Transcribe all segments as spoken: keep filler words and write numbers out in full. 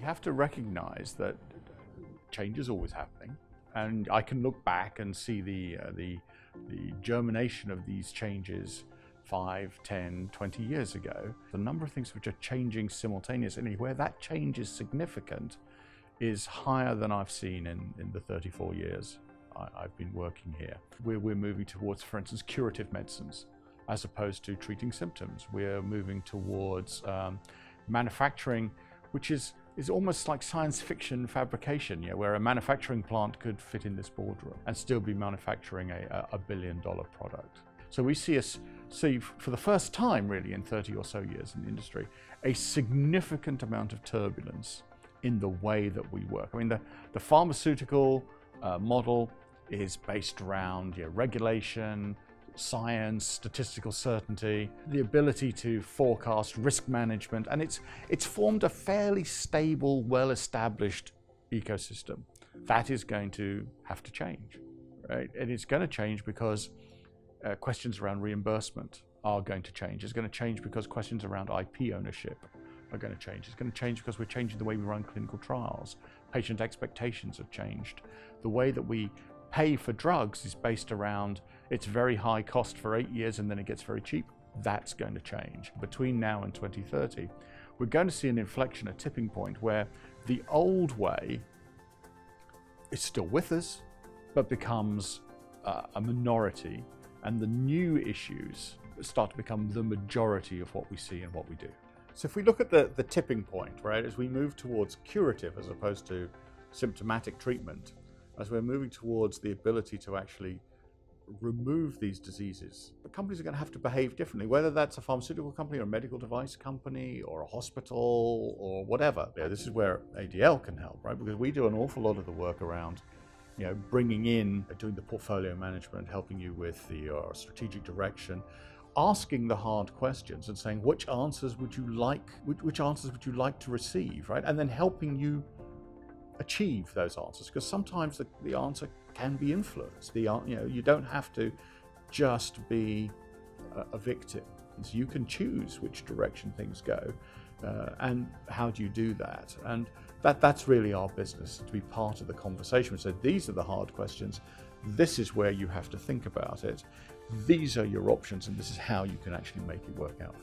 we have to recognize that change is always happening, and I can look back and see the, uh, the, the germination of these changes five, ten, twenty years ago. The number of things which are changing simultaneously, where that change is significant, is higher than I've seen in, in the thirty-four years I, I've been working here. We're, we're moving towards, for instance, curative medicines as opposed to treating symptoms. We're moving towards um, manufacturing, which is, is almost like science fiction fabrication, yeah, where a manufacturing plant could fit in this boardroom and still be manufacturing a, a billion dollar product. So we see, a, see for the first time really in thirty or so years in the industry, a significant amount of turbulence in the way that we work. I mean, the, the pharmaceutical uh, model is based around yeah, regulation, science, statistical certainty, the ability to forecast risk management, and it's, it's formed a fairly stable, well-established ecosystem. That is going to have to change, right? And it's going to change because uh, questions around reimbursement are going to change. It's going to change because questions around I P ownership are going to change. It's going to change because we're changing the way we run clinical trials. Patient expectations have changed. The way that we pay for drugs is based around it's very high cost for eight years and then it gets very cheap. That's going to change. Between now and twenty thirty, we're going to see an inflection, a tipping point where the old way is still with us, but becomes uh, a minority, and the new issues start to become the majority of what we see and what we do. So if we look at the, the tipping point, right, as we move towards curative as opposed to symptomatic treatment, as we're moving towards the ability to actually remove these diseases, the companies are going to have to behave differently, whether that's a pharmaceutical company or a medical device company or a hospital or whatever. Yeah, this is where A D L can help, right? Because we do an awful lot of the work around, you know, bringing in, doing the portfolio management, helping you with the uh, strategic direction, asking the hard questions and saying, which answers would you like, which, which answers would you like to receive, right? And then helping you achieve those answers, because sometimes the, the answer can be influenced. The, you know, you don't have to just be a, a victim. So you can choose which direction things go, uh, and how do you do that? And that, that's really our business, to be part of the conversation. So these are the hard questions. This is where you have to think about it. These are your options, and this is how you can actually make it work out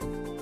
for you.